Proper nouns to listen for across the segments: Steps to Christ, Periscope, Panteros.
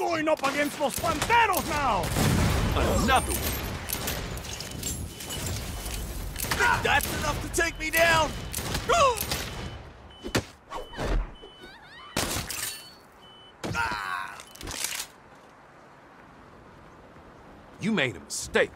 going up against those Panteros now! Another one! That's enough to take me down! You made a mistake.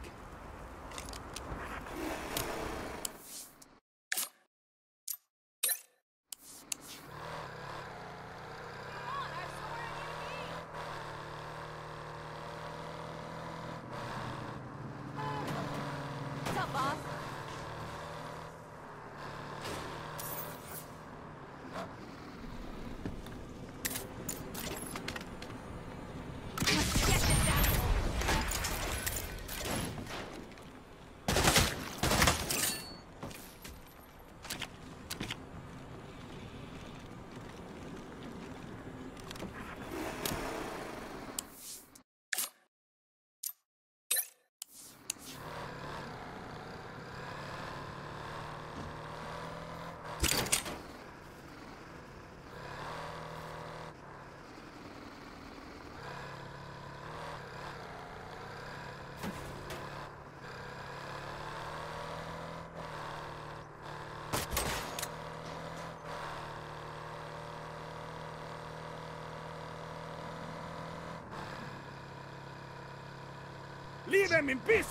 Leave them in pieces!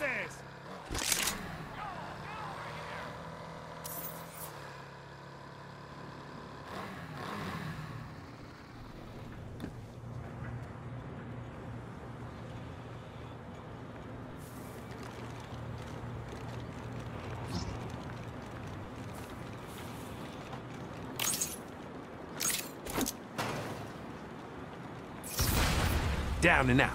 Down and out.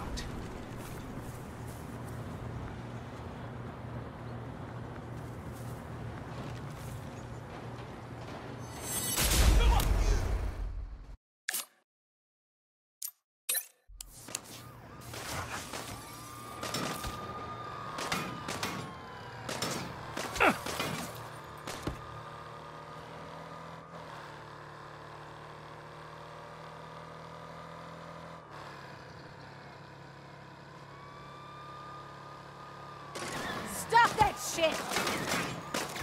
Stop that shit!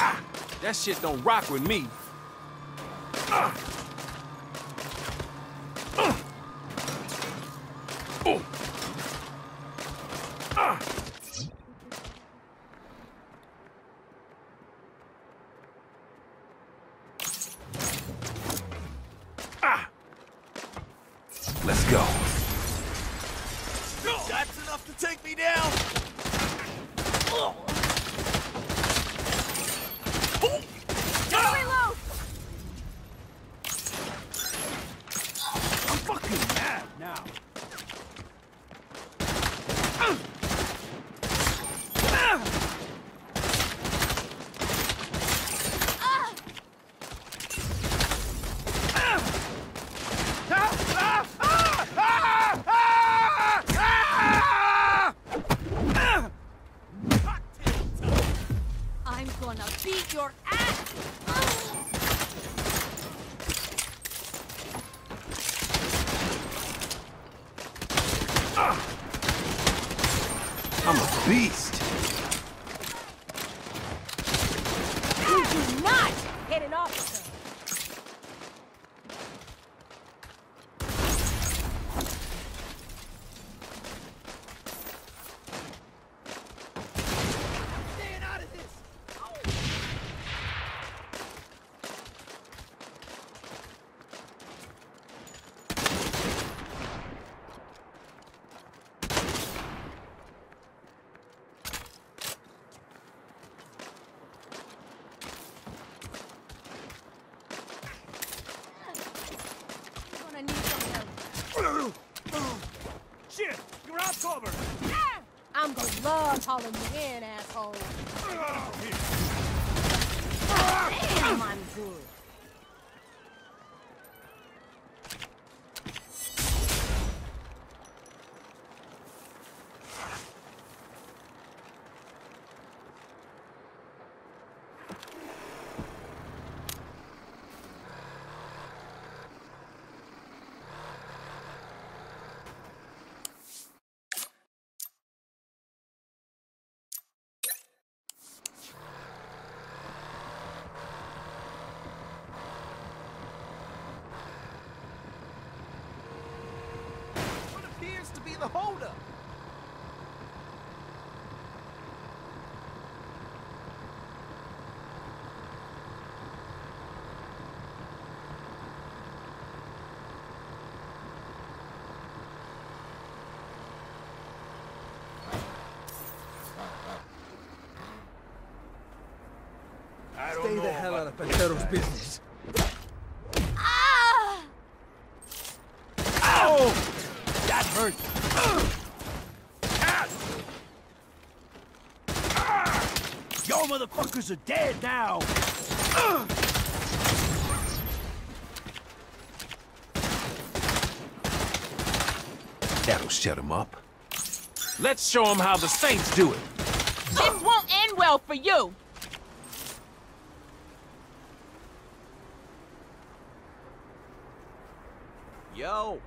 Ah, that shit don't rock with me. Let's go. That's enough to take me down! Beat your ass! I'm a beast! You do not hit an officer! Shit! You're out covered! I'm gonna love hauling you in, asshole! Damn, I'm good! the holdup. Stay the hell out of Panteros' business. Ah! Ow! That hurt. Y'all motherfuckers are dead now. That'll shut him up. Let's show him how the Saints do it. This won't end well for you. Yo!